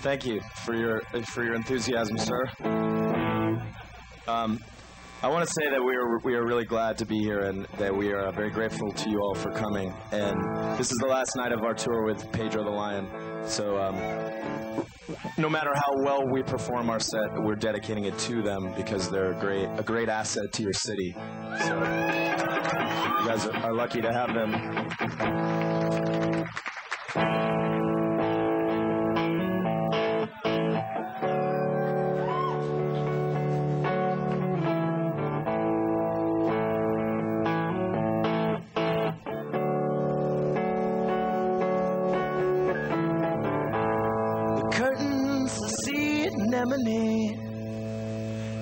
Thank you for your enthusiasm, sir. I want to say that we are really glad to be here, and that we are very grateful to you all for coming. And this is the last night of our tour with Pedro the Lion. So no matter how well we perform our set, we're dedicating it to them because they're a great asset to your city. So you guys are lucky to have them.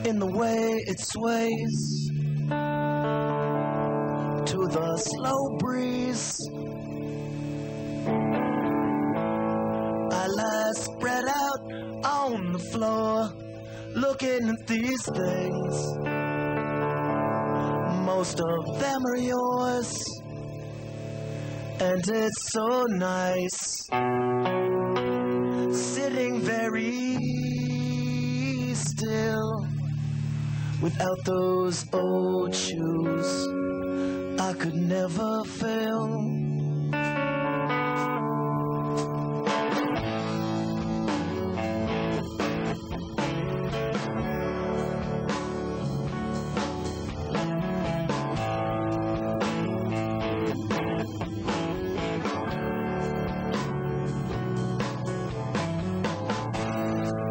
In the way it sways to the slow breeze, I lie spread out on the floor, looking at these things. Most of them are yours, and it's so nice sitting very still. Without those old shoes, I could never fail.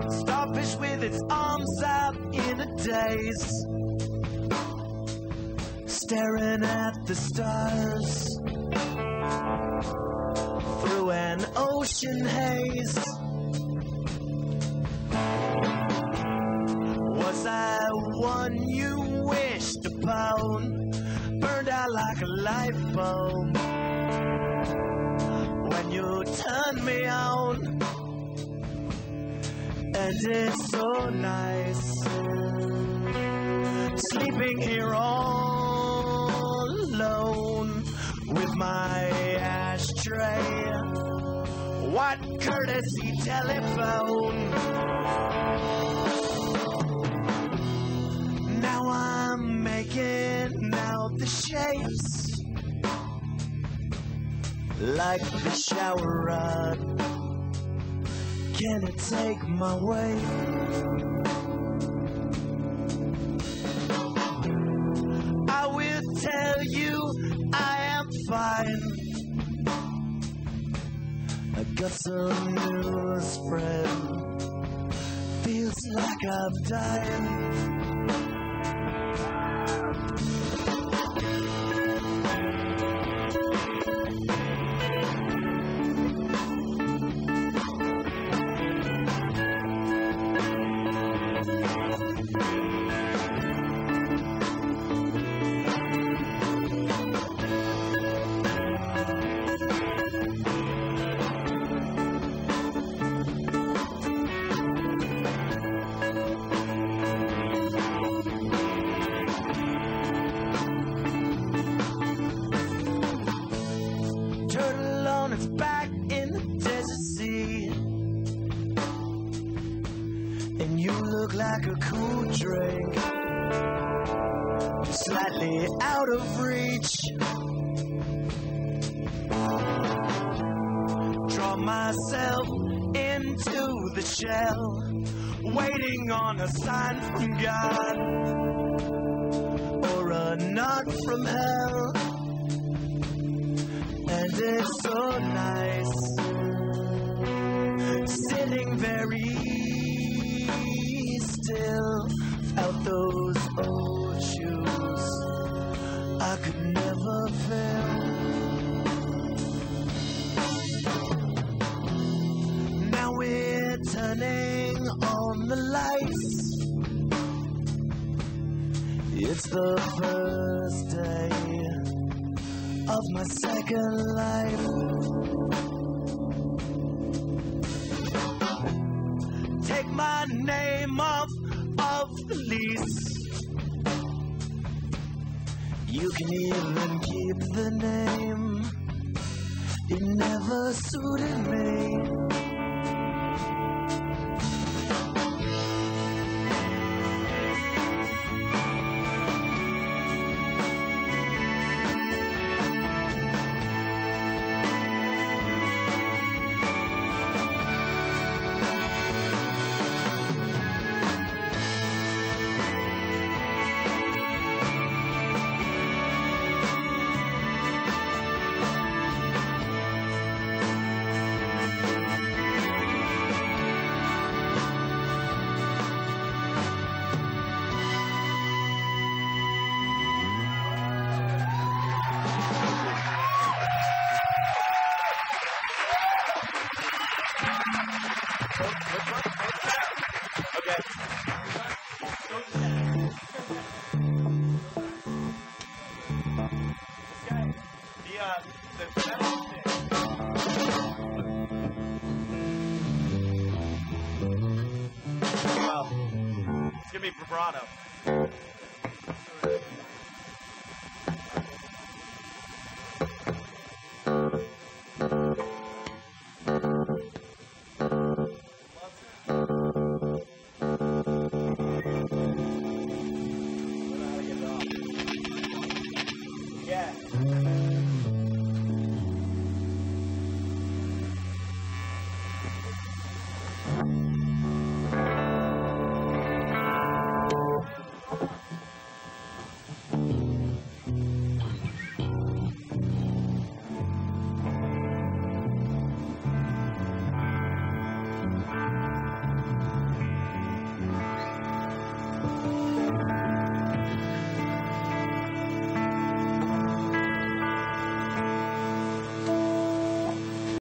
Starfish with its arms out in a daze, staring at the stars through an ocean haze. Was I one you wished upon, burned out like a light bulb when you turned me on? And it's so nice sleeping here all alone with my ashtray. What courtesy telephone. Now I'm making out the shapes like the shower rod. Can it take my way? I will tell you I am fine. I got some news, friend. Feels like I've died. It's back in the desert sea, and you look like a cool drink, slightly out of reach. Draw myself into the shell, waiting on a sign from God or a nod from hell. And it's so nice sitting very still. Without those old shoes, I could never fail. Now we're turning on the lights. It's the first day of my second life. Take my name off the lease. You can even keep the name. It never suited me. product.